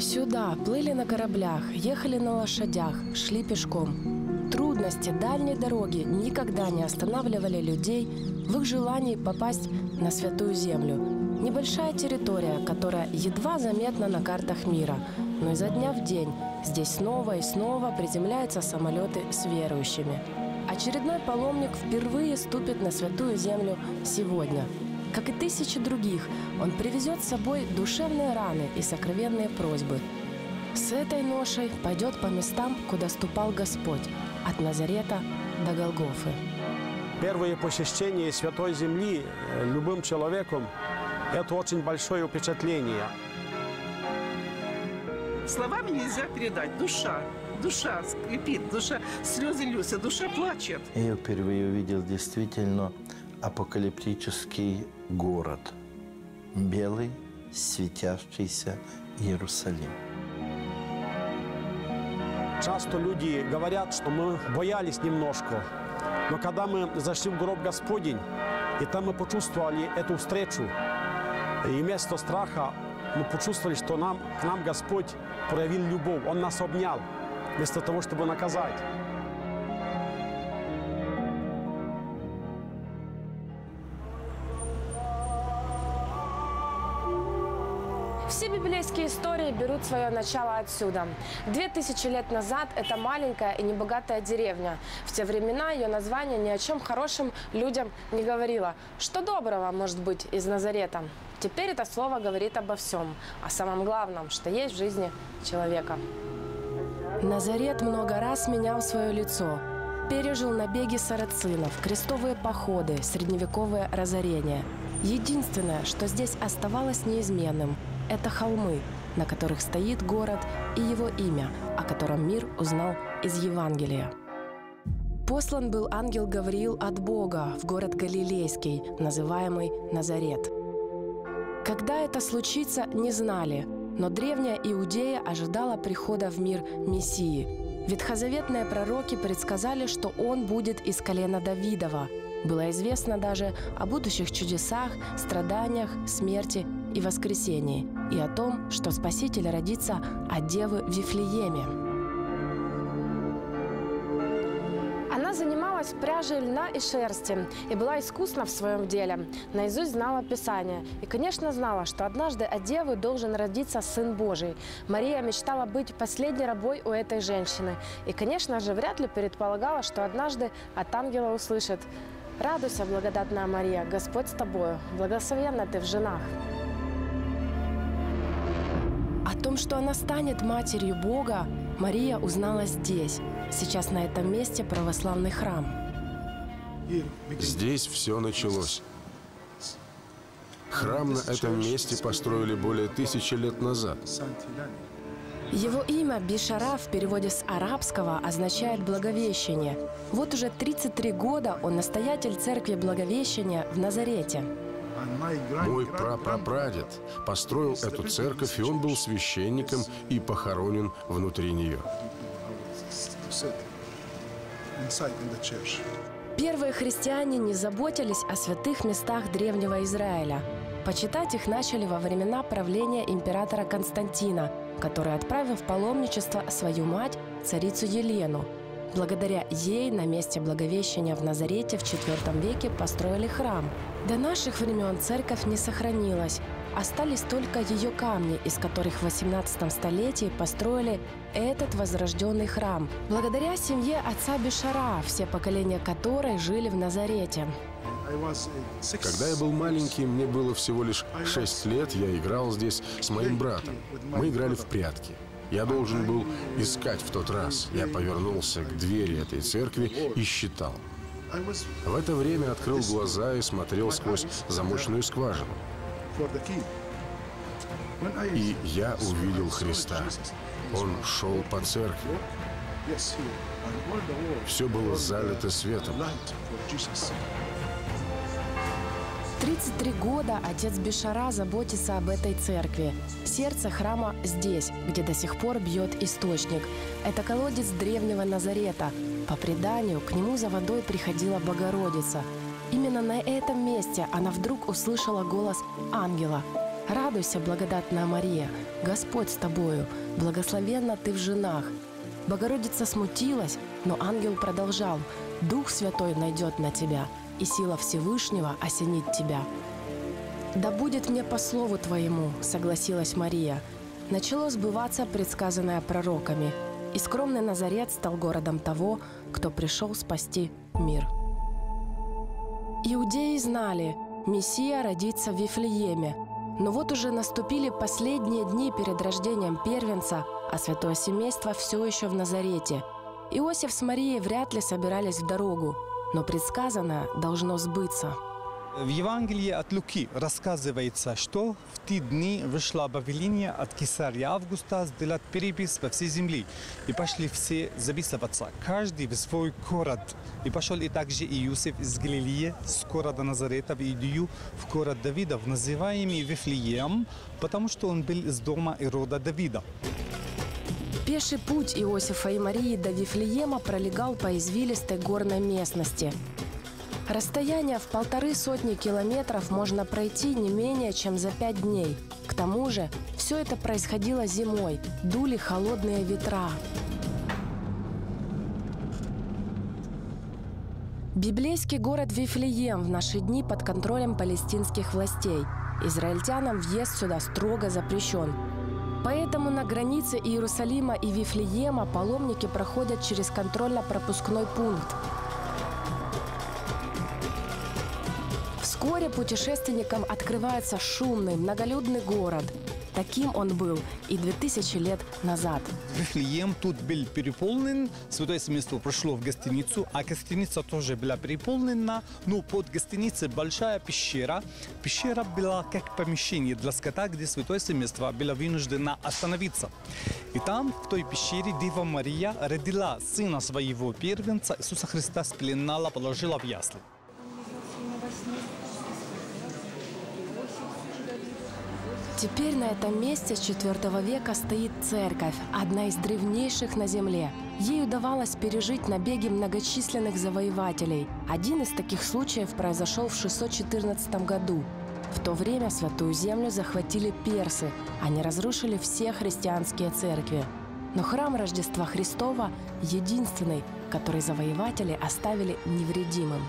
Сюда плыли на кораблях, ехали на лошадях, шли пешком. Трудности дальней дороги никогда не останавливали людей в их желании попасть на Святую Землю. Небольшая территория, которая едва заметна на картах мира, но изо дня в день здесь снова и снова приземляются самолеты с верующими. Очередной паломник впервые ступит на Святую Землю сегодня. Как и тысячи других, он привезет с собой душевные раны и сокровенные просьбы. С этой ношей пойдет по местам, куда ступал Господь, от Назарета до Голгофы. Первое посещение Святой Земли любым человеком – это очень большое впечатление. Словами нельзя передать. Душа. Душа скрипит, душа слезы льются, душа плачет. Я впервые увидел действительно апокалиптический город. Белый, светящийся Иерусалим. Часто люди говорят, что мы боялись немножко. Но когда мы зашли в гроб Господень, и там мы почувствовали эту встречу, и вместо страха мы почувствовали, что к нам Господь проявил любовь. Он нас обнял, вместо того, чтобы наказать. Все библейские истории берут свое начало отсюда. 2000 лет назад это маленькая и небогатая деревня. В те времена ее название ни о чем хорошем людям не говорило. Что доброго может быть из Назарета? Теперь это слово говорит обо всем, о самом главном, что есть в жизни человека. Назарет много раз менял свое лицо. Пережил набеги сарацинов, крестовые походы, средневековые разорения. Единственное, что здесь оставалось неизменным – это холмы, на которых стоит город и его имя, о котором мир узнал из Евангелия. Послан был ангел Гавриил от Бога в город Галилейский, называемый Назарет. Когда это случится, не знали, но древняя Иудея ожидала прихода в мир Мессии. Ветхозаветные пророки предсказали, что он будет из колена Давидова. Было известно даже о будущих чудесах, страданиях, смерти и воскресении, и о том, что Спаситель родится от Девы в Вифлееме. Она занималась пряжей льна и шерсти и была искусна в своем деле. Наизусть знала Писание и, конечно, знала, что однажды от Девы должен родиться Сын Божий. Мария мечтала быть последней рабой у этой женщины и, конечно же, вряд ли предполагала, что однажды от ангела услышит: «Радуйся, благодатная Мария, Господь с тобою, благословенна ты в женах». О том, что она станет матерью Бога, Мария узнала здесь. Сейчас на этом месте православный храм. Здесь все началось. Храм на этом месте построили более 1000 лет назад. Его имя Бишара в переводе с арабского означает «благовещение». Вот уже 33 года он настоятель церкви Благовещения в Назарете. Мой прапрапрадед построил эту церковь, и он был священником и похоронен внутри нее. Первые христиане не заботились о святых местах Древнего Израиля. Почитать их начали во времена правления императора Константина, который отправил в паломничество свою мать, царицу Елену. Благодаря ей на месте Благовещения в Назарете в IV веке построили храм. До наших времен церковь не сохранилась. Остались только ее камни, из которых в XVIII столетии построили этот возрожденный храм. Благодаря семье отца Бишара, все поколения которой жили в Назарете. Когда я был маленький, мне было всего лишь 6 лет, я играл здесь с моим братом. Мы играли в прятки. Я должен был искать в тот раз. Я повернулся к двери этой церкви и считал. В это время открыл глаза и смотрел сквозь замочную скважину. И я увидел Христа. Он шел по церкви. Все было залито светом. 33 года отец Бишара заботится об этой церкви. Сердце храма здесь, где до сих пор бьет источник. Это колодец древнего Назарета. По преданию, к нему за водой приходила Богородица. Именно на этом месте она вдруг услышала голос ангела. Радуйся, благодатная Мария, Господь с тобою, благословенна ты в женах». Богородица смутилась, но ангел продолжал: «Дух Святой найдет на тебя, и сила Всевышнего осенит тебя». «Да будет мне по слову твоему», — согласилась Мария. Начало сбываться предсказанное пророками, и скромный Назарет стал городом того, кто пришел спасти мир. Иудеи знали, Мессия родится в Вифлееме, но вот уже наступили последние дни перед рождением первенца, а святое семейство все еще в Назарете. Иосиф с Марией вряд ли собирались в дорогу, но предсказанное должно сбыться. В Евангелии от Луки рассказывается, что в те дни вышло объявление от Кесария Августа сделать перепись во всей земле. И пошли все записываться, каждый в свой город. И пошел и также Иосиф из Галилеи, с города Назарета в Иудею, в город Давидов, называемый Вифлеем, потому что он был из дома и рода Давида. Пеший путь Иосифа и Марии до Вифлеема пролегал по извилистой горной местности. Расстояние в 150 километров можно пройти не менее чем за 5 дней. К тому же, все это происходило зимой, дули холодные ветра. Библейский город Вифлеем в наши дни под контролем палестинских властей. Израильтянам въезд сюда строго запрещен. Поэтому на границе Иерусалима и Вифлеема паломники проходят через контрольно-пропускной пункт. Вскоре путешественникам открывается шумный, многолюдный город. Таким он был и 2000 лет назад. Вифлеем тут был переполнен, святое семейство прошло в гостиницу, а гостиница тоже была переполнена, но под гостиницей большая пещера. Пещера была как помещение для скота, где святое семейство было вынуждено остановиться. И там, в той пещере, Дева Мария родила сына своего первенца, Иисуса Христа, спеленала, положила в ясли. Теперь на этом месте с IV века стоит церковь, одна из древнейших на земле. Ей удавалось пережить набеги многочисленных завоевателей. Один из таких случаев произошел в 614 году. В то время Святую Землю захватили персы. Они разрушили все христианские церкви. Но храм Рождества Христова – единственный, который завоеватели оставили невредимым.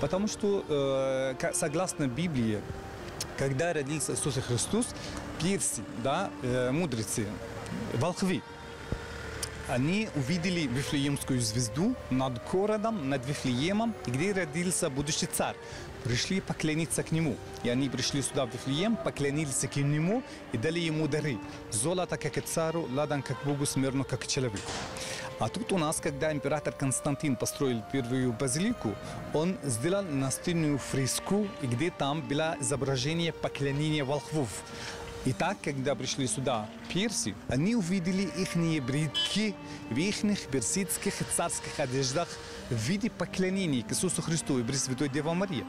Потому что, согласно Библии, когда родился Иисус Христос, персы, да, мудрецы, волхвы, они увидели Вифлеемскую звезду над городом, над Вифлеемом, где родился будущий царь. Пришли поклониться к нему. И они пришли сюда, в Вифлеем, поклонились к нему и дали ему дары. Золото, как и цару, ладан, как Богу, смирно, как человеку. А тут у нас, когда император Константин построил первую базилику, он сделал настенную фреску, где там было изображение поклонения волхвов. И так, когда пришли сюда персы, они увидели их бредки в их персидских царских одеждах в виде поклонений к Иисусу Христу и Пресвятой Деве Марии.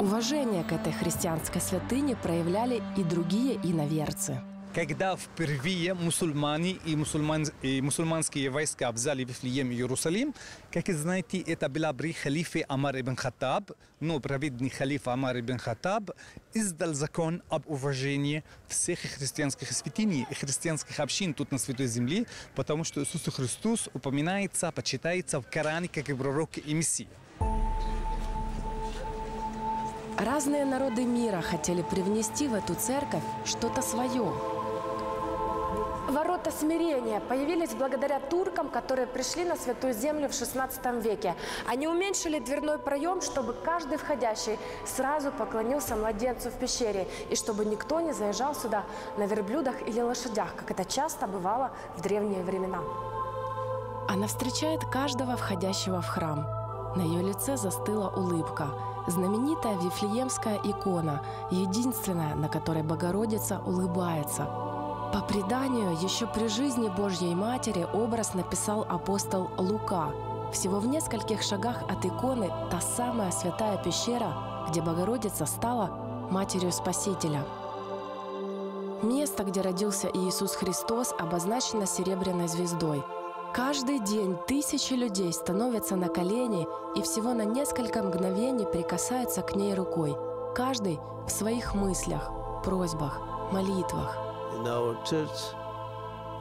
Уважение к этой христианской святыне проявляли и другие иноверцы. Когда впервые мусульмане и мусульманские войска взяли Вифлеем и Иерусалим, как знаете, это была при халифе Амар и бен Хаттаб, но праведный халиф Амар и бен Хаттаб издал закон об уважении всех христианских святыней и христианских общин тут на Святой Земле, потому что Иисус Христос упоминается, почитается в Коране как и пророк и Мессия. Разные народы мира хотели привнести в эту церковь что-то свое. Ворота смирения появились благодаря туркам, которые пришли на Святую Землю в 16 веке. Они уменьшили дверной проем, чтобы каждый входящий сразу поклонился младенцу в пещере, и чтобы никто не заезжал сюда на верблюдах или лошадях, как это часто бывало в древние времена. Она встречает каждого входящего в храм. На ее лице застыла улыбка. Знаменитая Вифлеемская икона, единственная, на которой Богородица улыбается. По преданию, еще при жизни Божьей Матери образ написал апостол Лука. Всего в нескольких шагах от иконы та самая святая пещера, где Богородица стала Матерью Спасителя. Место, где родился Иисус Христос, обозначено серебряной звездой. Каждый день тысячи людей становятся на колени и всего на несколько мгновений прикасаются к ней рукой. Каждый в своих мыслях, просьбах, молитвах.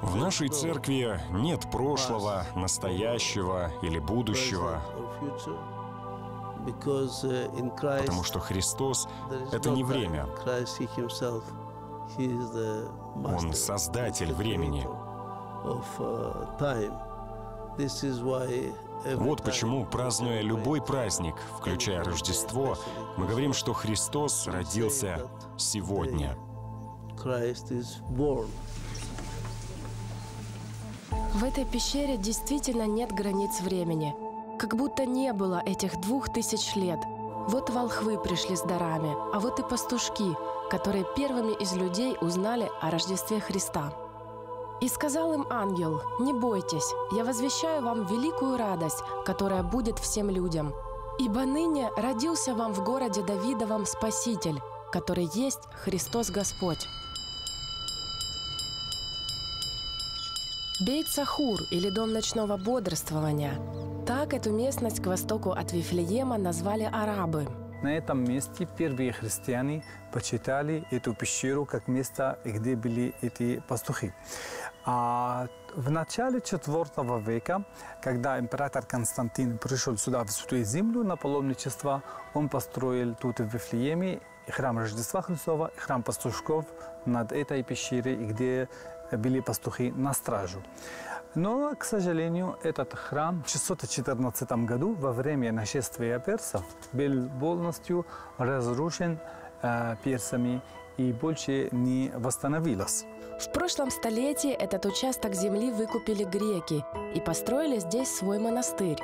В нашей церкви нет прошлого, настоящего или будущего, потому что Христос — это не время. Он — Создатель времени. Вот почему, празднуя любой праздник, включая Рождество, мы говорим, что Христос родился сегодня. В этой пещере действительно нет границ времени. Как будто не было этих 2000 лет. Вот волхвы пришли с дарами, а вот и пастушки, которые первыми из людей узнали о Рождестве Христа. «И сказал им ангел: не бойтесь, я возвещаю вам великую радость, которая будет всем людям. Ибо ныне родился вам в городе Давидовом Спаситель, который есть Христос Господь». Бейт-Сахур, или дом ночного бодрствования. Так эту местность к востоку от Вифлеема назвали арабы. На этом месте первые христиане почитали эту пещеру как место, где были эти пастухи. А в начале IV века, когда император Константин пришел сюда, в Святую Землю, на паломничество, он построил тут в Вифлееме храм Рождества Христова, храм пастушков над этой пещерой, где были пастухи на стражу. Но, к сожалению, этот храм в 614 году, во время нашествия персов, был полностью разрушен персами и больше не восстановилось. В прошлом столетии этот участок земли выкупили греки и построили здесь свой монастырь.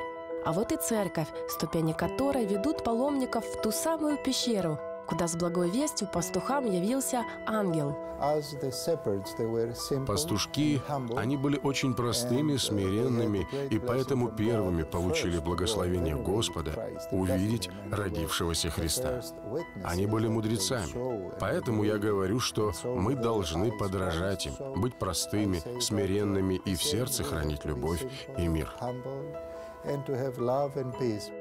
А вот и церковь, ступени которой ведут паломников в ту самую пещеру, куда с благой вестью пастухам явился ангел. Пастушки, они были очень простыми, смиренными, и поэтому первыми получили благословение Господа увидеть родившегося Христа. Они были мудрецами, поэтому я говорю, что мы должны подражать им, быть простыми, смиренными и в сердце хранить любовь и мир.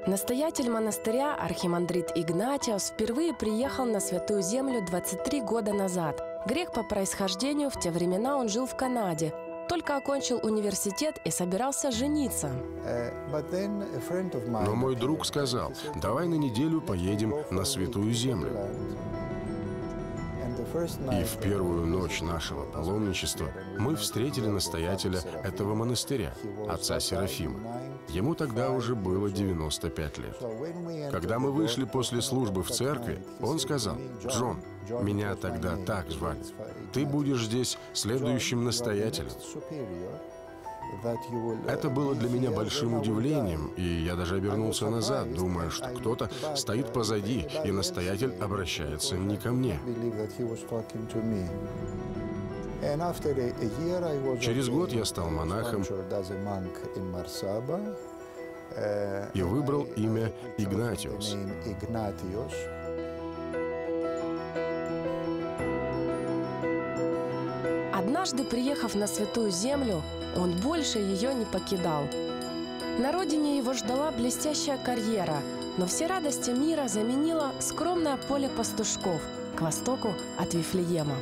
Настоятель монастыря, архимандрит Игнатиос, впервые приехал на Святую Землю 23 года назад. Грек по происхождению, в те времена он жил в Канаде. Только окончил университет и собирался жениться. Но мой друг сказал: давай на неделю поедем на Святую Землю. И в первую ночь нашего паломничества мы встретили настоятеля этого монастыря, отца Серафима. Ему тогда уже было 95 лет. Когда мы вышли после службы в церкви, он сказал: «Джон, меня тогда так звали, ты будешь здесь следующим настоятелем». Это было для меня большим удивлением, и я даже обернулся назад, думая, что кто-то стоит позади, и настоятель обращается не ко мне. Через год я стал монахом и выбрал имя Игнатиос. Однажды, приехав на Святую Землю, он больше ее не покидал. На родине его ждала блестящая карьера, но все радости мира заменило скромное поле пастушков к востоку от Вифлеема.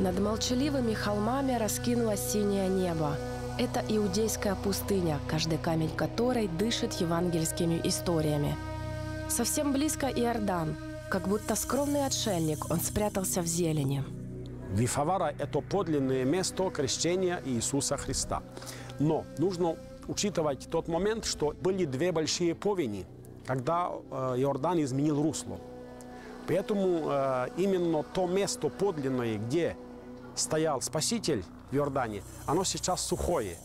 Над молчаливыми холмами раскинулось синее небо. Это иудейская пустыня, каждый камень которой дышит евангельскими историями. Совсем близко Иордан. Как будто скромный отшельник, он спрятался в зелени. Вифавара – это подлинное место крещения Иисуса Христа. Но нужно учитывать тот момент, что были две большие повени, когда Иордан изменил русло. Поэтому именно то место подлинное, где стоял Спаситель в Иордане, оно сейчас сухое.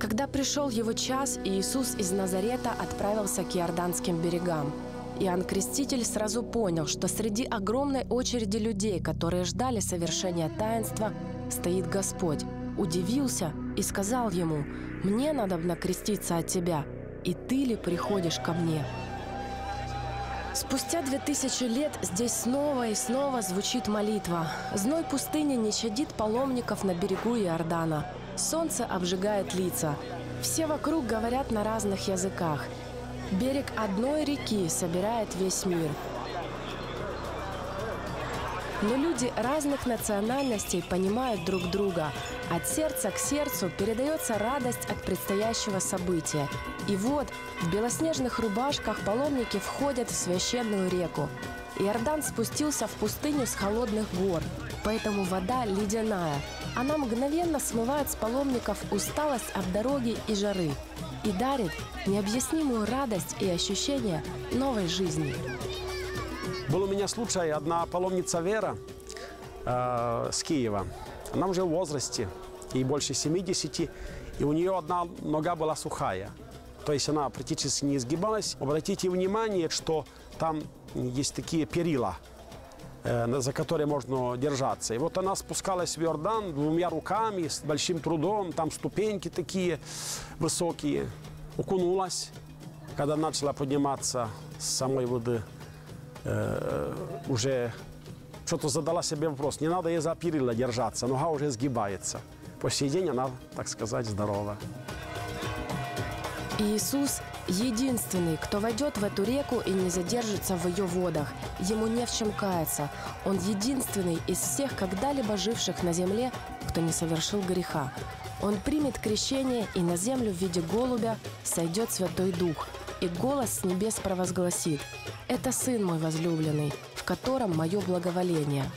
Когда пришел его час, Иисус из Назарета отправился к иорданским берегам. Иоанн Креститель сразу понял, что среди огромной очереди людей, которые ждали совершения таинства, стоит Господь. Удивился и сказал ему: «Мне надобно креститься от тебя, и ты ли приходишь ко мне?» Спустя 2000 лет здесь снова и снова звучит молитва. Зной пустыни не щадит паломников на берегу Иордана. Солнце обжигает лица. Все вокруг говорят на разных языках. Берег одной реки собирает весь мир. Но люди разных национальностей понимают друг друга. От сердца к сердцу передается радость от предстоящего события. И вот в белоснежных рубашках паломники входят в священную реку. Иордан спустился в пустыню с холодных гор, поэтому вода ледяная. Она мгновенно смывает с паломников усталость от дороги и жары и дарит необъяснимую радость и ощущение новой жизни. Был у меня случай, одна паломница Вера с Киева. Она уже в возрасте, ей больше 70, и у нее одна нога была сухая. То есть она практически не изгибалась. Обратите внимание, что там есть такие перила, за которые можно держаться. И вот она спускалась в Иордан двумя руками, с большим трудом, там ступеньки такие высокие. Укунулась, когда начала подниматься с самой воды, уже что-то задала себе вопрос, не надо ей за перила держаться, нога уже сгибается. По сей день она, так сказать, здорова. Иисус единственный, кто войдет в эту реку и не задержится в ее водах. Ему не в чем каяться. Он единственный из всех когда-либо живших на земле, кто не совершил греха. Он примет крещение и на землю в виде голубя сойдет Святой Дух. И голос с небес провозгласит: «Это Сын мой возлюбленный, в котором мое благоволение».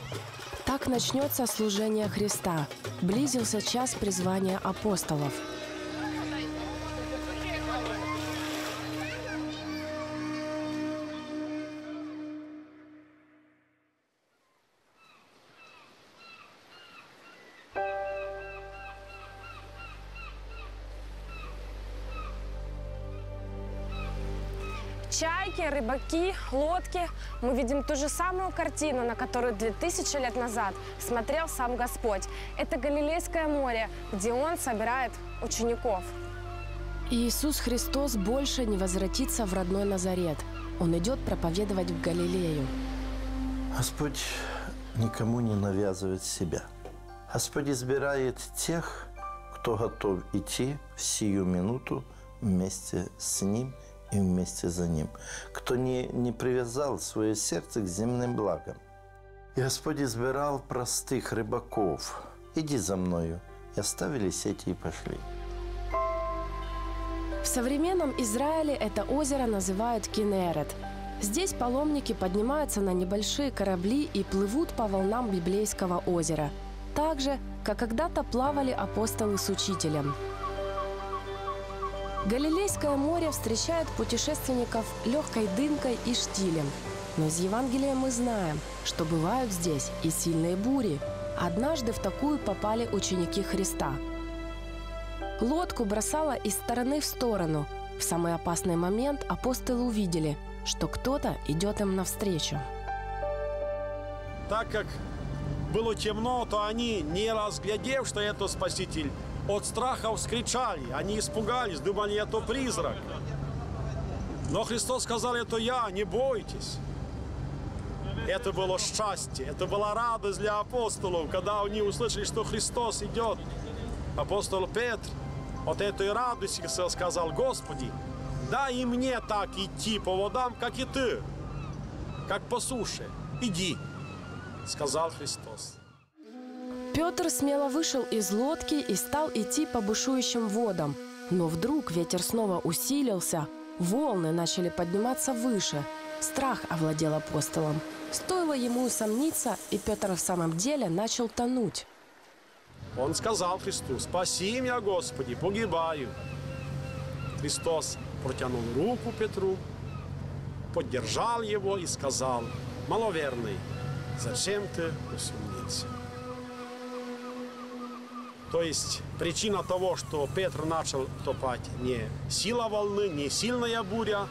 Так начнется служение Христа. Близился час призвания апостолов. Чайки, рыбаки, лодки. Мы видим ту же самую картину, на которую 2000 лет назад смотрел сам Господь. Это Галилейское море, где Он собирает учеников. Иисус Христос больше не возвратится в родной Назарет. Он идет проповедовать в Галилею. Господь никому не навязывает себя. Господь избирает тех, кто готов идти в сию минуту вместе с Ним и вместе за Ним, кто не привязал свое сердце к земным благам. И Господь избирал простых рыбаков. «Иди за мною», и оставили сети и пошли. В современном Израиле это озеро называют Кинерет. Здесь паломники поднимаются на небольшие корабли и плывут по волнам Библейского озера, так же, как когда-то плавали апостолы с учителем. Галилейское море встречает путешественников легкой дымкой и штилем. Но из Евангелия мы знаем, что бывают здесь и сильные бури. Однажды в такую попали ученики Христа. Лодку бросало из стороны в сторону. В самый опасный момент апостолы увидели, что кто-то идет им навстречу. Так как было темно, то они, не разглядев, что это Спаситель, от страха вскричали, они испугались, думали, это призрак. Но Христос сказал, это я, не бойтесь. Это было счастье, это была радость для апостолов, когда они услышали, что Христос идет. Апостол Петр от этой радости сказал: «Господи, дай и мне так идти по водам, как и Ты, как по суше. Иди», сказал Христос. Петр смело вышел из лодки и стал идти по бушующим водам. Но вдруг ветер снова усилился, волны начали подниматься выше. Страх овладел апостолом. Стоило ему усомниться, и Петр в самом деле начал тонуть. Он сказал Христу: «Спаси меня, Господи, погибаю». Христос протянул руку Петру, поддержал его и сказал: «Маловерный, зачем ты усомнился?» То есть причина того, что Петр начал топать, не сила волны, не сильная буря,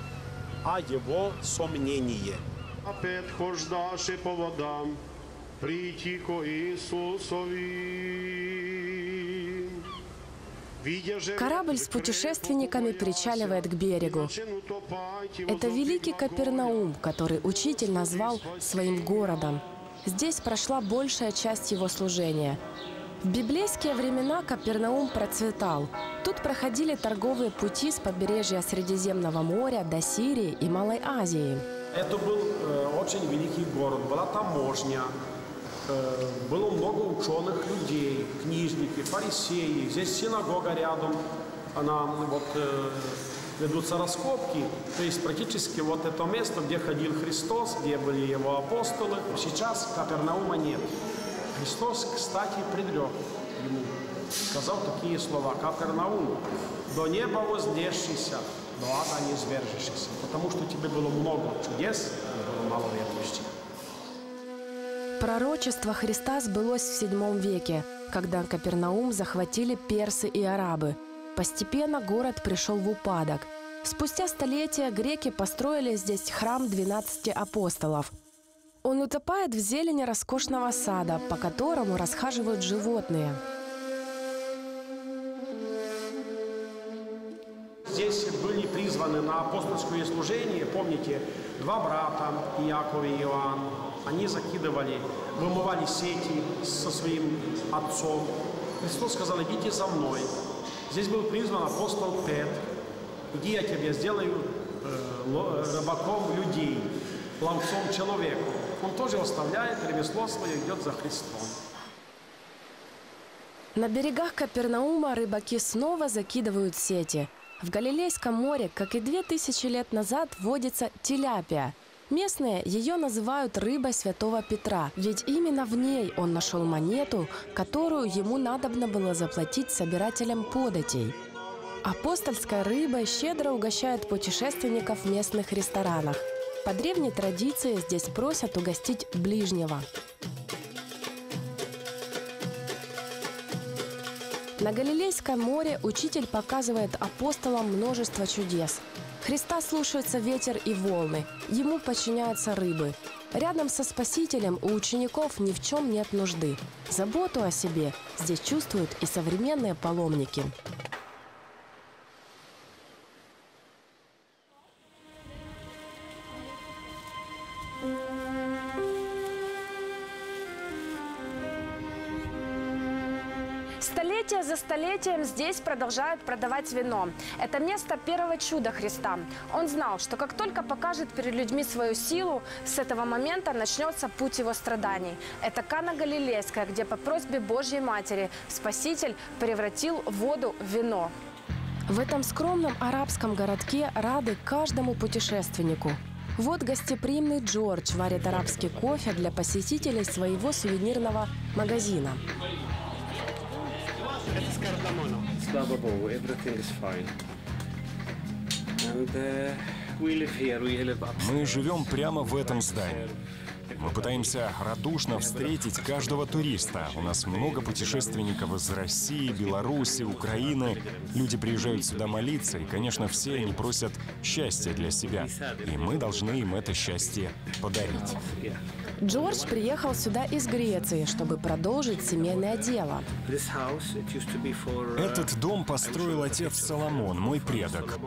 а его сомнение. Опять хождаши по водам, прийти ко Иисусови. Корабль с путешественниками причаливает к берегу. Это великий Капернаум, который учитель назвал своим городом. Здесь прошла большая часть его служения. В библейские времена Капернаум процветал. Тут проходили торговые пути с побережья Средиземного моря до Сирии и Малой Азии. Это был очень великий город, была таможня, было много ученых людей, книжники, фарисеи. Здесь синагога рядом, она вот ведутся раскопки, то есть практически вот это место, где ходил Христос, где были его апостолы. Сейчас Капернаума нет. Христос, кстати, предрек ему, сказал такие слова: «Капернаум, до неба воздешься, до ада не свержешься, потому что тебе было много чудес, было мало верности». Пророчество Христа сбылось в VII веке, когда Капернаум захватили персы и арабы. Постепенно город пришел в упадок. Спустя столетия греки построили здесь храм 12 апостолов. Он утопает в зелени роскошного сада, по которому расхаживают животные. Здесь были призваны на апостольское служение, помните, 2 брата, Иаков и Иоанн. Они закидывали, вымывали сети со своим отцом. Христос сказал: идите за мной. Здесь был призван апостол Петр. Иди, я тебя сделаю рыбаком людей, ловцом человека. Он тоже оставляет ремесло свое, идет за Христом. На берегах Капернаума рыбаки снова закидывают сети. В Галилейском море, как и 2000 лет назад, водится тиляпия. Местные ее называют рыбой Святого Петра, ведь именно в ней он нашел монету, которую ему надобно было заплатить собирателям податей. Апостольская рыба щедро угощает путешественников в местных ресторанах. По древней традиции здесь просят угостить ближнего. На Галилейском море учитель показывает апостолам множество чудес. Христа слушаются ветер и волны, ему подчиняются рыбы. Рядом со Спасителем у учеников ни в чем нет нужды. Заботу о себе здесь чувствуют и современные паломники. Столетия за столетием здесь продолжают продавать вино. Это место первого чуда Христа. Он знал, что как только покажет перед людьми свою силу, с этого момента начнется путь его страданий. Это Кана Галилейская, где по просьбе Божьей Матери Спаситель превратил воду в вино. В этом скромном арабском городке рады каждому путешественнику. Вот гостеприимный Джордж варит арабский кофе для посетителей своего сувенирного магазина. Это с кардамоном. Слава Богу, everything is fine. And, we live here, we live upstairs. Мы живем прямо в этом здании. Мы пытаемся радушно встретить каждого туриста. У нас много путешественников из России, Беларуси, Украины. Люди приезжают сюда молиться, и, конечно, все они просят счастья для себя. И мы должны им это счастье подарить. Джордж приехал сюда из Греции, чтобы продолжить семейное дело. Этот дом построил отец Соломон, мой предок.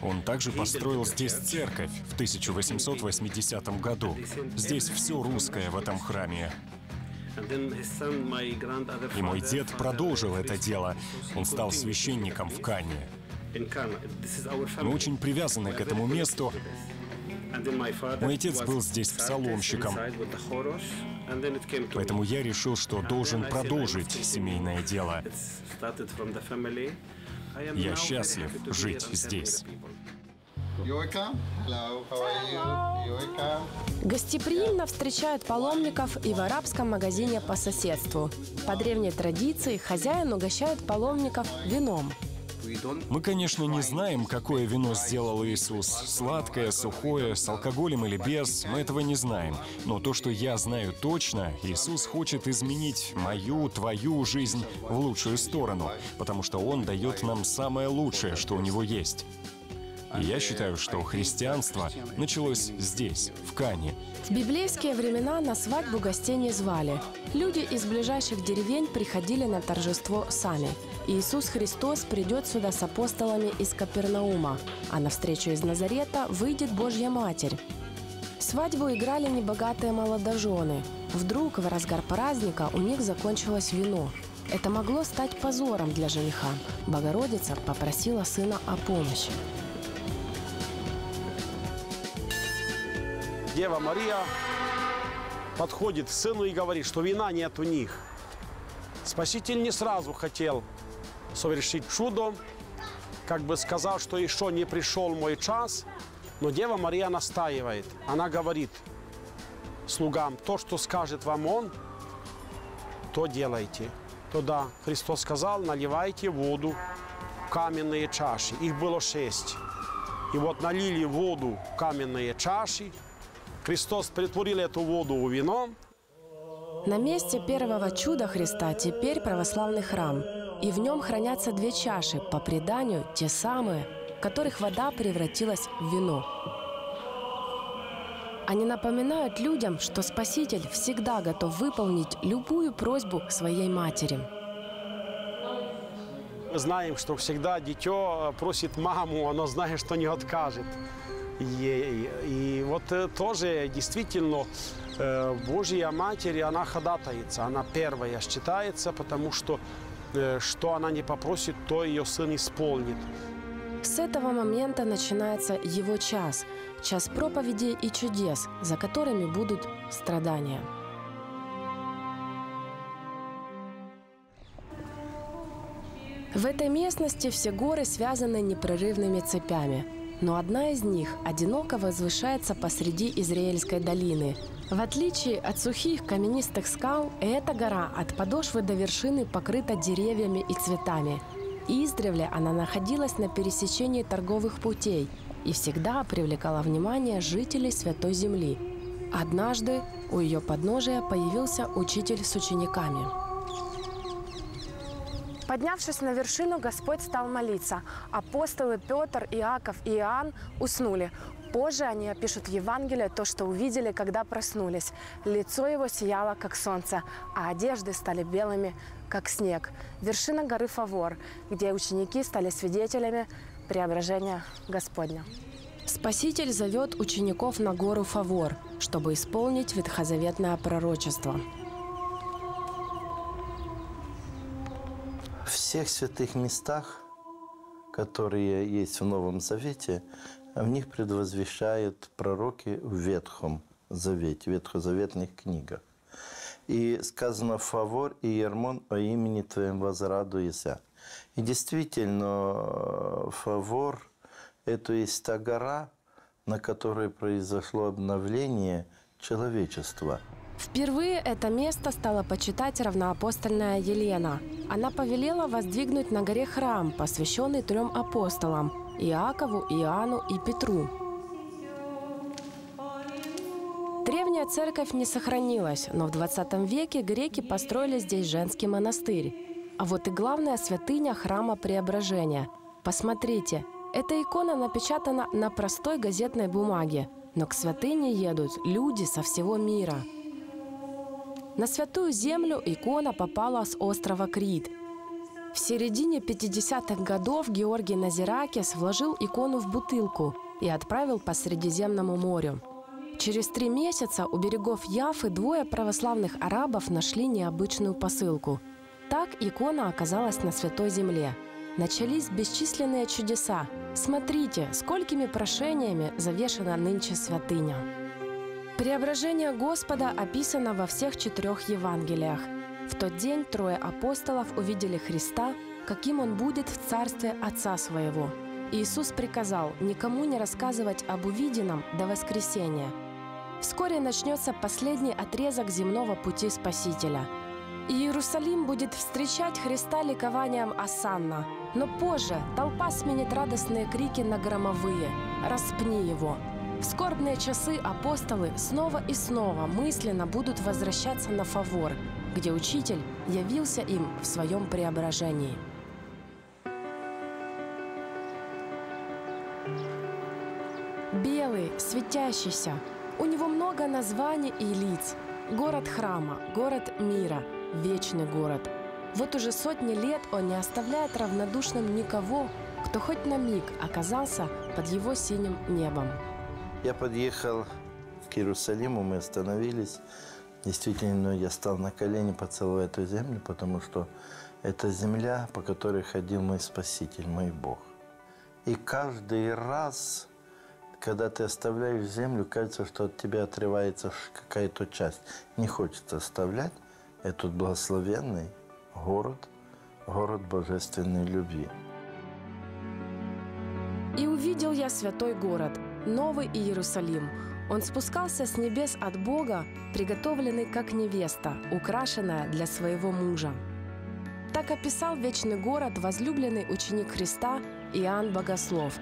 Он также построил здесь церковь в 1880 году. Здесь все русское в этом храме. И мой дед продолжил это дело. Он стал священником в Кане. Мы очень привязаны к этому месту. Мой отец был здесь псаломщиком, поэтому я решил, что должен продолжить семейное дело. Я счастлив жить здесь. Гостеприимно встречают паломников и в арабском магазине по соседству. По древней традиции хозяин угощает паломников вином. Мы, конечно, не знаем, какое вино сделал Иисус. Сладкое, сухое, с алкоголем или без, мы этого не знаем. Но то, что я знаю точно, Иисус хочет изменить мою, твою жизнь в лучшую сторону, потому что Он дает нам самое лучшее, что у Него есть. И я считаю, что христианство началось здесь, в Кане. В библейские времена на свадьбу гостей не звали. Люди из ближайших деревень приходили на торжество сами. Иисус Христос придет сюда с апостолами из Капернаума, а навстречу из Назарета выйдет Божья Матерь. Свадьбу играли небогатые молодожены. Вдруг в разгар праздника у них закончилось вино. Это могло стать позором для жениха. Богородица попросила сына о помощи. Дева Мария подходит к сыну и говорит, что вина нет у них. Спаситель не сразу хотел совершить чудо, как бы сказал, что еще не пришел мой час. Но Дева Мария настаивает. Она говорит слугам, то, что скажет вам он, то делайте. Тогда Христос сказал, наливайте воду в каменные чаши. Их было 6. И вот налили воду в каменные чаши. Христос притворил эту воду в вино. На месте первого чуда Христа теперь православный храм. И в нем хранятся 2 чаши, по преданию, те самые, в которых вода превратилась в вино. Они напоминают людям, что Спаситель всегда готов выполнить любую просьбу своей матери. Мы знаем, что всегда дитё просит маму, оно знает, что не откажет. И вот тоже действительно Божья Матерь, она ходатается, она первая считается, потому что что она не попросит, то ее сын исполнит. С этого момента начинается его час, час проповедей и чудес, за которыми будут страдания. В этой местности все горы связаны непрерывными цепями. Но одна из них одиноко возвышается посреди Израильской долины. В отличие от сухих каменистых скал, эта гора от подошвы до вершины покрыта деревьями и цветами. Издревле она находилась на пересечении торговых путей и всегда привлекала внимание жителей Святой Земли. Однажды у ее подножия появился учитель с учениками. Поднявшись на вершину, Господь стал молиться. Апостолы Петр, Иаков и Иоанн уснули. Позже они опишут в Евангелии то, что увидели, когда проснулись. Лицо его сияло, как солнце, а одежды стали белыми, как снег. Вершина горы Фавор, где ученики стали свидетелями преображения Господня. Спаситель зовет учеников на гору Фавор, чтобы исполнить ветхозаветное пророчество. В всех святых местах, которые есть в Новом Завете, в них предвозвещают пророки в Ветхом Завете, в ветхозаветных книгах. И сказано «Фавор и Ермон о имени Твоем возрадуйся». И действительно, Фавор – это есть та гора, на которой произошло обновление человечества. Впервые это место стала почитать равноапостольная Елена. Она повелела воздвигнуть на горе храм, посвященный 3 апостолам – Иакову, Иоанну и Петру. Древняя церковь не сохранилась, но в 20 веке греки построили здесь женский монастырь. А вот и главная святыня храма Преображения. Посмотрите, эта икона напечатана на простой газетной бумаге, но к святыне едут люди со всего мира. На Святую Землю икона попала с острова Крит. В середине 50-х годов Георгий Назиракис вложил икону в бутылку и отправил по Средиземному морю. Через 3 месяца у берегов Яфы 2 православных арабов нашли необычную посылку. Так икона оказалась на Святой Земле. Начались бесчисленные чудеса. Смотрите, сколькими прошениями завешена нынче святыня. Преображение Господа описано во всех 4 Евангелиях. В тот день 3 апостолов увидели Христа, каким Он будет в царстве Отца Своего. Иисус приказал никому не рассказывать об увиденном до воскресения. Вскоре начнется последний отрезок земного пути Спасителя. Иерусалим будет встречать Христа ликованием «Осанна». Но позже толпа сменит радостные крики на громовые «Распни Его!». В скорбные часы апостолы снова и снова мысленно будут возвращаться на Фавор, где учитель явился им в своем преображении. Белый, светящийся. У него много названий и лиц. Город храма, город мира, вечный город. Вот уже сотни лет он не оставляет равнодушным никого, кто хоть на миг оказался под его синим небом. Я подъехал к Иерусалиму, мы остановились. Действительно, я стал на колени, поцеловал эту землю, потому что это земля, по которой ходил мой Спаситель, мой Бог. И каждый раз, когда ты оставляешь землю, кажется, что от тебя отрывается какая-то часть. Не хочется оставлять этот благословенный город, город божественной любви. «И увидел я святой город, новый Иерусалим. Он спускался с небес от Бога, приготовленный как невеста, украшенная для своего мужа». Так описал вечный город возлюбленный ученик Христа Иоанн Богослов.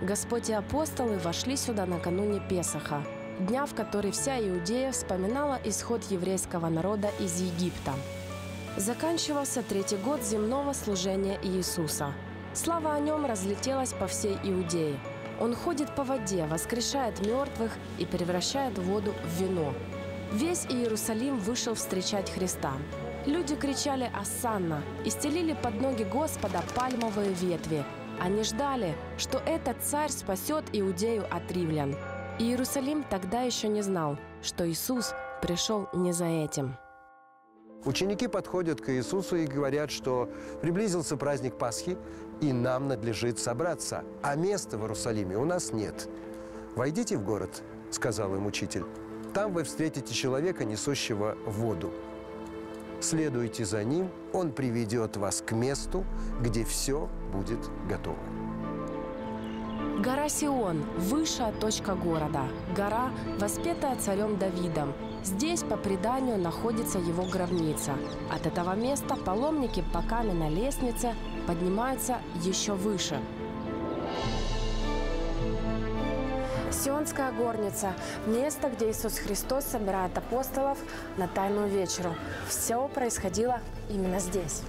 Господь и апостолы вошли сюда накануне Песаха, дня, в который вся Иудея вспоминала исход еврейского народа из Египта. Заканчивался третий год земного служения Иисуса. Слава о нем разлетелась по всей Иудее. Он ходит по воде, воскрешает мертвых и превращает воду в вино. Весь Иерусалим вышел встречать Христа. Люди кричали «Осанна» и стелили под ноги Господа пальмовые ветви. Они ждали, что этот царь спасет Иудею от римлян. Иерусалим тогда еще не знал, что Иисус пришел не за этим. Ученики подходят к Иисусу и говорят, что приблизился праздник Пасхи, и нам надлежит собраться, а места в Иерусалиме у нас нет. «Войдите в город», – сказал им учитель, – «там вы встретите человека, несущего воду. Следуйте за ним, он приведет вас к месту, где все будет готово». Гора Сион – высшая точка города, гора, воспетая царем Давидом. Здесь, по преданию, находится его гробница. От этого места паломники по каменной лестнице поднимаются еще выше. Сионская горница – место, где Иисус Христос собирает апостолов на Тайную вечеру. Все происходило именно здесь.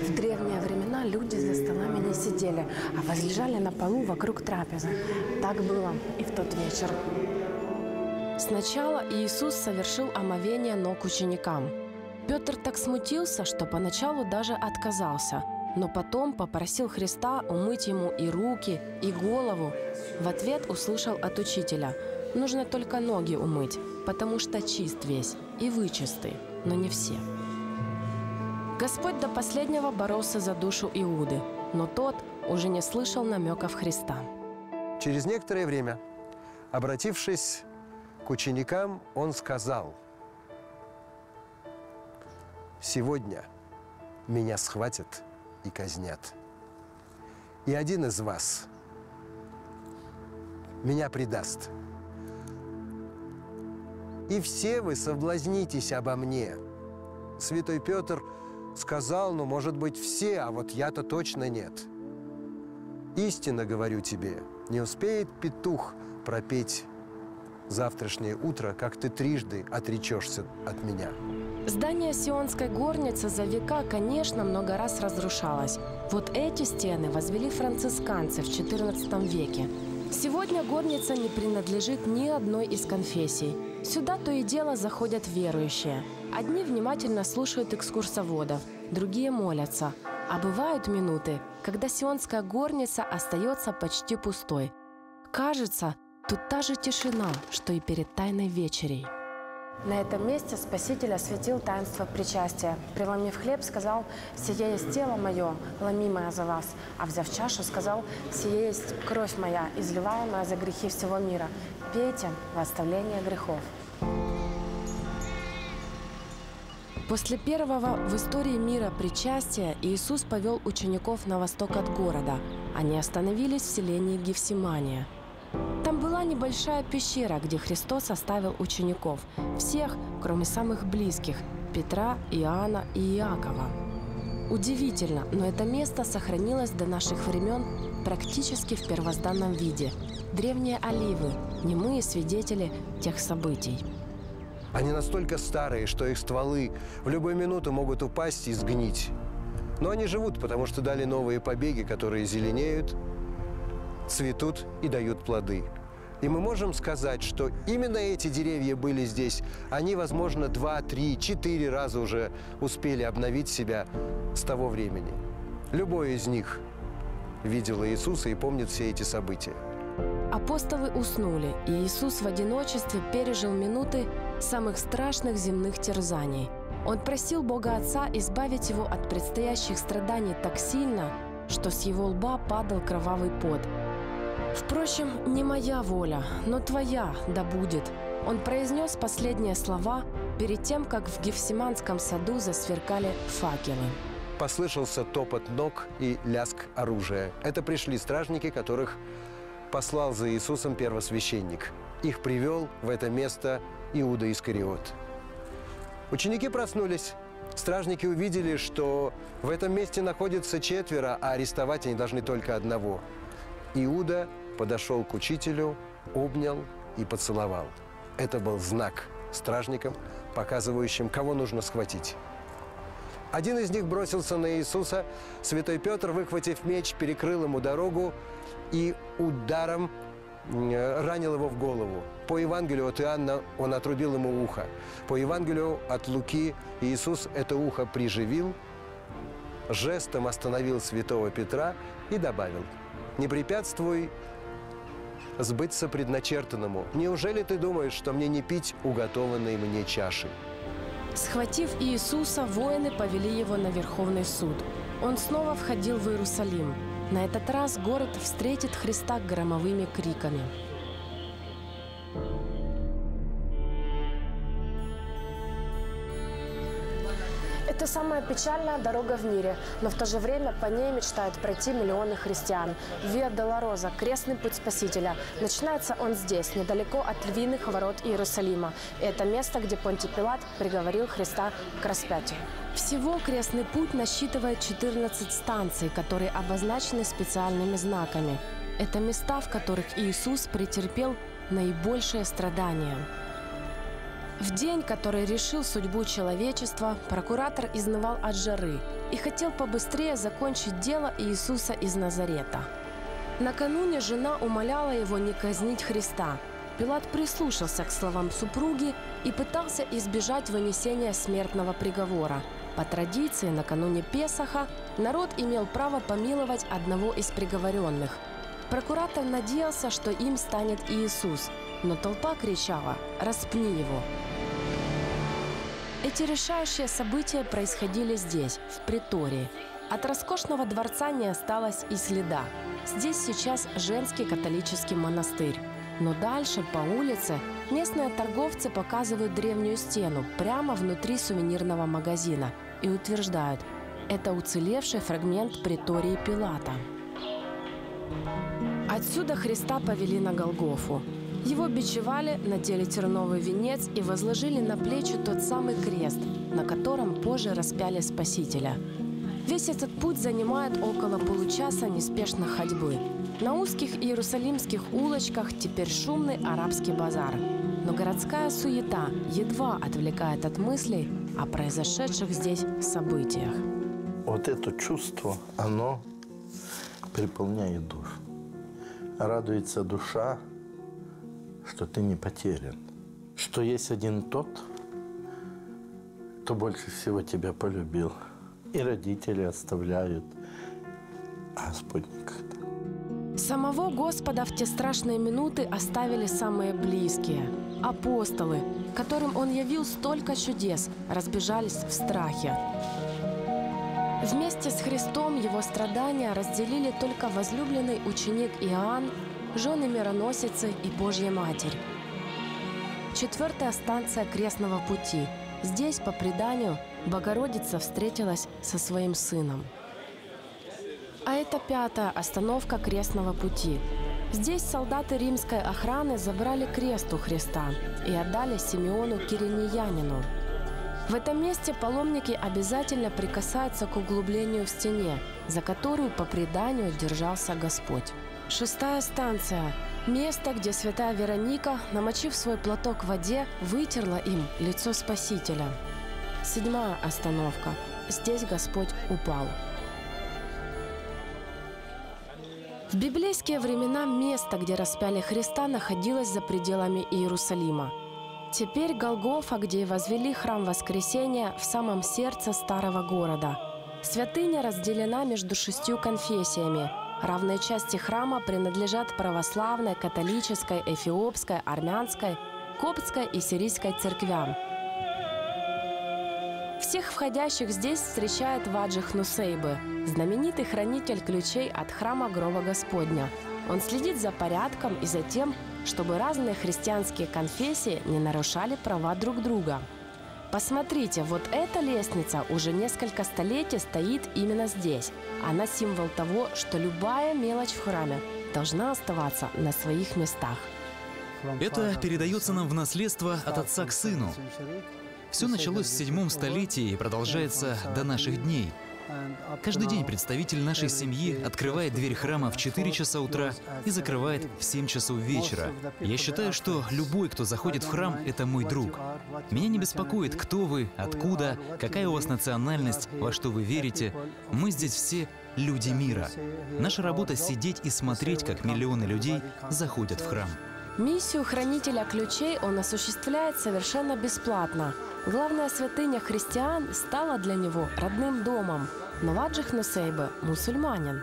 В древние времена люди за столами не сидели, а возлежали на полу вокруг трапезы. Так было и в тот вечер. Сначала Иисус совершил омовение ног ученикам. Петр так смутился, что поначалу даже отказался, но потом попросил Христа умыть ему и руки, и голову. В ответ услышал от учителя: «Нужно только ноги умыть, потому что чист весь, и вы чисты, но не все». Господь до последнего боролся за душу Иуды, но тот уже не слышал намеков Христа. Через некоторое время, обратившись к ученикам, он сказал: «Сегодня меня схватят и казнят. И один из вас меня предаст. И все вы соблазнитесь обо мне». Святой Петр сказал: «Ну, может быть, все, а вот я-то точно нет. Истинно говорю тебе, не успеет петух пропеть завтрашнее утро, как ты трижды отречешься от меня». Здание Сионской горницы за века, конечно, много раз разрушалось. Вот эти стены возвели францисканцы в XIV веке. Сегодня горница не принадлежит ни одной из конфессий. Сюда то и дело заходят верующие. Одни внимательно слушают экскурсоводов, другие молятся. А бывают минуты, когда Сионская горница остается почти пустой. Кажется, тут та же тишина, что и перед Тайной вечерей. На этом месте Спаситель осветил таинство причастия. Преломив хлеб, сказал: «Сие есть тело мое, ломимое за вас». А взяв чашу, сказал: «Сие есть кровь моя, изливаемая за грехи всего мира. Пейте во оставление грехов». После первого в истории мира причастия Иисус повел учеников на восток от города. Они остановились в селении Гефсимания. Там была небольшая пещера, где Христос оставил учеников, всех, кроме самых близких – Петра, Иоанна и Иакова. Удивительно, но это место сохранилось до наших времен практически в первозданном виде. Древние оливы – немые свидетели тех событий. Они настолько старые, что их стволы в любую минуту могут упасть и сгнить. Но они живут, потому что дали новые побеги, которые зеленеют, цветут и дают плоды. И мы можем сказать, что именно эти деревья были здесь. Они, возможно, 2, 3, 4 раза уже успели обновить себя с того времени. Любой из них видел Иисуса и помнит все эти события. Апостолы уснули, и Иисус в одиночестве пережил минуты самых страшных земных терзаний. Он просил Бога Отца избавить его от предстоящих страданий так сильно, что с его лба падал кровавый пот. «Впрочем, не моя воля, но твоя да будет». Он произнес последние слова перед тем, как в Гефсиманском саду засверкали факелы. Послышался топот ног и лязг оружия. Это пришли стражники, которых послал за Иисусом первосвященник. Их привел в это место Иуда Искариот. Ученики проснулись. Стражники увидели, что в этом месте находится 4, а арестовать они должны только 1. Иуда подошел к учителю, обнял и поцеловал. Это был знак стражникам, показывающим, кого нужно схватить. Один из них бросился на Иисуса. Святой Петр, выхватив меч, перекрыл ему дорогу и ударом ранил его в голову. По Евангелию от Иоанна он отрубил ему ухо. По Евангелию от Луки Иисус это ухо приживил, жестом остановил святого Петра и добавил: «Не препятствуй сбыться предначертанному. Неужели ты думаешь, что мне не пить уготованной мне чаши?» Схватив Иисуса, воины повели его на Верховный суд. Он снова входил в Иерусалим. На этот раз город встретит Христа громовыми криками. Это самая печальная дорога в мире, но в то же время по ней мечтают пройти миллионы христиан. Виа Долороза, крестный путь Спасителя. Начинается он здесь, недалеко от львиных ворот Иерусалима. Это место, где Понтий Пилат приговорил Христа к распятию. Всего крестный путь насчитывает 14 станций, которые обозначены специальными знаками. Это места, в которых Иисус претерпел наибольшее страдание. В день, который решил судьбу человечества, прокуратор изнывал от жары и хотел побыстрее закончить дело Иисуса из Назарета. Накануне жена умоляла его не казнить Христа. Пилат прислушался к словам супруги и пытался избежать вынесения смертного приговора. По традиции, накануне Песаха народ имел право помиловать одного из приговоренных. Прокуратор надеялся, что им станет Иисус, но толпа кричала: «Распни его!». Эти решающие события происходили здесь, в Претории. От роскошного дворца не осталось и следа. Здесь сейчас женский католический монастырь. Но дальше, по улице, местные торговцы показывают древнюю стену прямо внутри сувенирного магазина и утверждают – это уцелевший фрагмент Претории Пилата. Отсюда Христа повели на Голгофу. Его бичевали, надели терновый венец и возложили на плечи тот самый крест, на котором позже распяли Спасителя. Весь этот путь занимает около получаса неспешной ходьбы. На узких иерусалимских улочках теперь шумный арабский базар. Но городская суета едва отвлекает от мыслей о произошедших здесь событиях. Вот это чувство, оно переполняет душу. Радуется душа, что ты не потерян, что есть один тот, кто больше всего тебя полюбил. И родители оставляют, а Господь никогда. Самого Господа в те страшные минуты оставили самые близкие. Апостолы, которым Он явил столько чудес, разбежались в страхе. Вместе с Христом Его страдания разделили только возлюбленный ученик Иоанн, жены мироносицы и Божья Матерь. 4-я станция крестного пути. Здесь, по преданию, Богородица встретилась со своим сыном. А это 5-я остановка крестного пути. Здесь солдаты римской охраны забрали крест у Христа и отдали Симеону Киринеянину. В этом месте паломники обязательно прикасаются к углублению в стене, за которую, по преданию, держался Господь. 6-я станция. Место, где святая Вероника, намочив свой платок в воде, вытерла им лицо Спасителя. 7-я остановка. Здесь Господь упал. В библейские времена место, где распяли Христа, находилось за пределами Иерусалима. Теперь Голгофа, где возвели храм Воскресения, в самом сердце старого города. Святыня разделена между 6 конфессиями. Равные части храма принадлежат православной, католической, эфиопской, армянской, коптской и сирийской церквям. Всех входящих здесь встречает Ваджих Нусейбы, знаменитый хранитель ключей от храма Гроба Господня. Он следит за порядком и за тем, чтобы разные христианские конфессии не нарушали права друг друга. Посмотрите, вот эта лестница уже несколько столетий стоит именно здесь. Она символ того, что любая мелочь в храме должна оставаться на своих местах. Это передается нам в наследство от отца к сыну. Все началось в 7 столетии и продолжается до наших дней. Каждый день представитель нашей семьи открывает дверь храма в 4 часа утра и закрывает в 7 часов вечера. Я считаю, что любой, кто заходит в храм, это мой друг. Меня не беспокоит, кто вы, откуда, какая у вас национальность, во что вы верите. Мы здесь все люди мира. Наша работа — сидеть и смотреть, как миллионы людей заходят в храм. Миссию хранителя ключей он осуществляет совершенно бесплатно. Главная святыня христиан стала для него родным домом, но Ваджих Нусейба – мусульманин.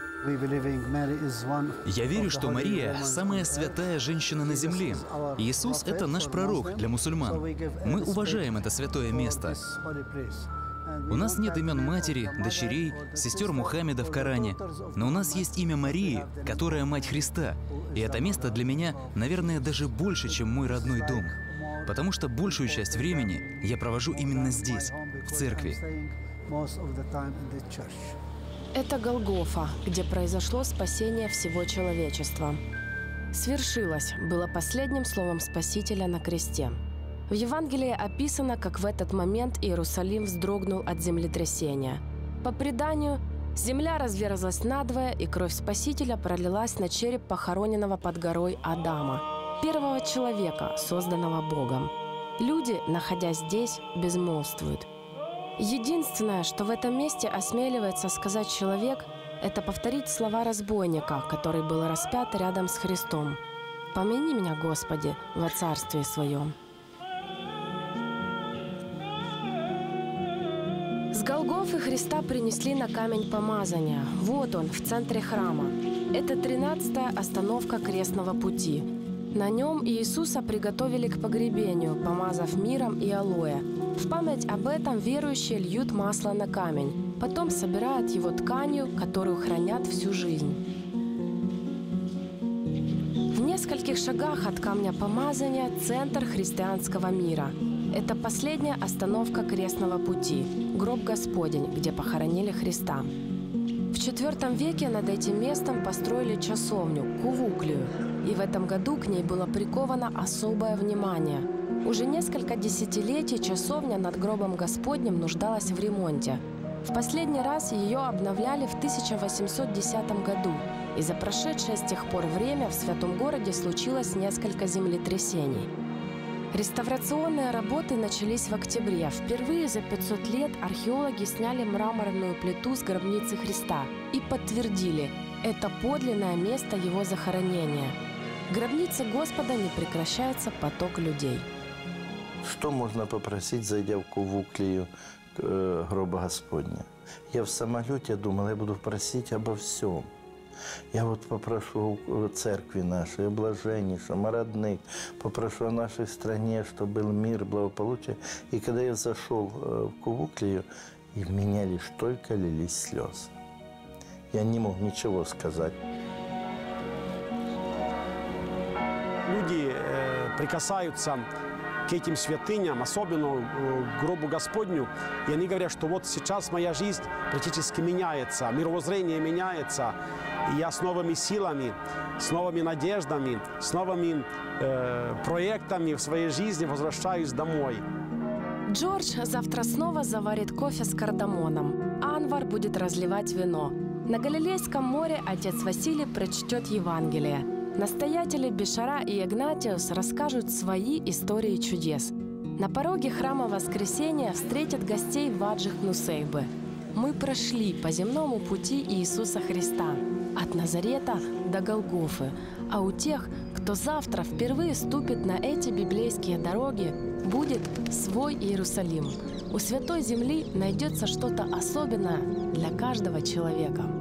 Я верю, что Мария – самая святая женщина на земле. Иисус – это наш пророк для мусульман. Мы уважаем это святое место. У нас нет имен матери, дочерей, сестер Мухаммеда в Коране, но у нас есть имя Марии, которая мать Христа. И это место для меня, наверное, даже больше, чем мой родной дом. Потому что большую часть времени я провожу именно здесь, в церкви. Это Голгофа, где произошло спасение всего человечества. «Свершилось» было последним словом Спасителя на кресте. В Евангелии описано, как в этот момент Иерусалим вздрогнул от землетрясения. По преданию, земля разверзлась надвое, и кровь Спасителя пролилась на череп похороненного под горой Адама, первого человека, созданного Богом. Люди, находясь здесь, безмолвствуют. Единственное, что в этом месте осмеливается сказать человек, это повторить слова разбойника, который был распят рядом с Христом. «Помяни меня, Господи, во царстве своем». С Голгофы Христа принесли на камень помазания. Вот он, в центре храма. Это 13-я остановка крестного пути. На нем Иисуса приготовили к погребению, помазав миром и алоэ. В память об этом верующие льют масло на камень, потом собирают его тканью, которую хранят всю жизнь. В нескольких шагах от камня помазания – центр христианского мира. Это последняя остановка крестного пути – гроб Господень, где похоронили Христа. В IV веке над этим местом построили часовню – Кувуклию, и в этом году к ней было приковано особое внимание. Уже несколько десятилетий часовня над гробом Господним нуждалась в ремонте. В последний раз ее обновляли в 1810 году, и за прошедшее с тех пор время в святом городе случилось несколько землетрясений. Реставрационные работы начались в октябре. Впервые за 500 лет археологи сняли мраморную плиту с гробницы Христа и подтвердили – это подлинное место его захоронения. В гробнице Господа не прекращается поток людей. Что можно попросить, зайдя в Кувуклию гроба Господня? Я в самолете думал, я буду просить обо всем. Я вот попрошу церкви нашей, блаженнейшем, родных, попрошу о нашей стране, чтобы был мир, благополучие. И когда я зашел в Кувуклию, и в меня лишь только лились слезы. Я не мог ничего сказать. Люди прикасаются к этим святыням, особенно к гробу Господню, и они говорят, что вот сейчас моя жизнь практически меняется, мировоззрение меняется, и я с новыми силами, с новыми надеждами, с новыми проектами в своей жизни возвращаюсь домой. Джордж завтра снова заварит кофе с кардамоном. Анвар будет разливать вино. На Галилейском море отец Василий прочтет Евангелие. Настоятели Бишара и Игнатиус расскажут свои истории чудес. На пороге храма Воскресения встретят гостей Ваджих Нусейбы. мы прошли по земному пути Иисуса Христа от Назарета до Голгофы, а у тех, кто завтра впервые ступит на эти библейские дороги, будет свой Иерусалим. У Святой Земли найдется что-то особенное для каждого человека.